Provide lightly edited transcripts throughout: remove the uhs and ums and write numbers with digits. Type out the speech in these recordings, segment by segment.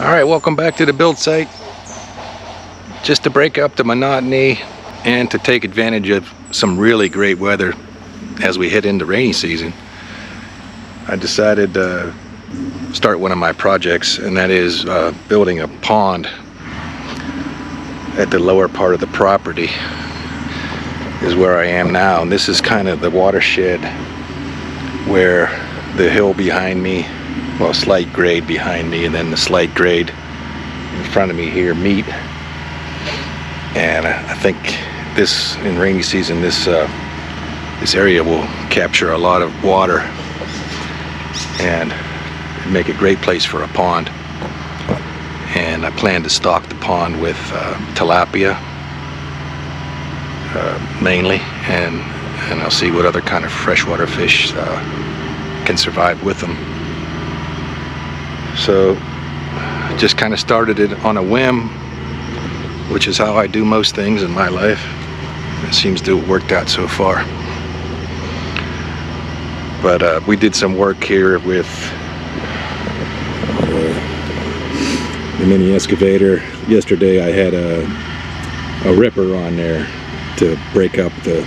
Alright, welcome back to the build site. Just to break up the monotony and to take advantage of some really great weather as we head into rainy season, I decided to start one of my projects, and that is building a pond at the lower part of the property is where I am now. And this is kind of the watershed where the hill behind me, well, slight grade behind me, and then the slight grade in front of me here meet. And I think this, in rainy season, this area will capture a lot of water and make a great place for a pond. And I plan to stock the pond with tilapia mainly, and I'll see what other kind of freshwater fish can survive with them. So just kind of started it on a whim, which is how I do most things in my life. It seems to have worked out so far. But we did some work here with the mini excavator. Yesterday I had a ripper on there to break up the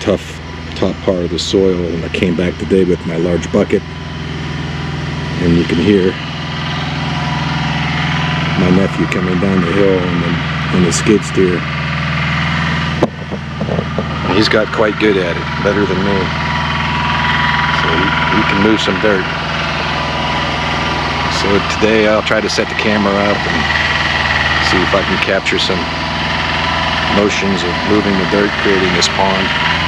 tough top part of the soil, and I came back today with my large bucket, and you can hear my nephew coming down the hill on the skid steer. He's got quite good at it, better than me. So he can move some dirt. So today I'll try to set the camera up and see if I can capture some motions of moving the dirt, creating this pond.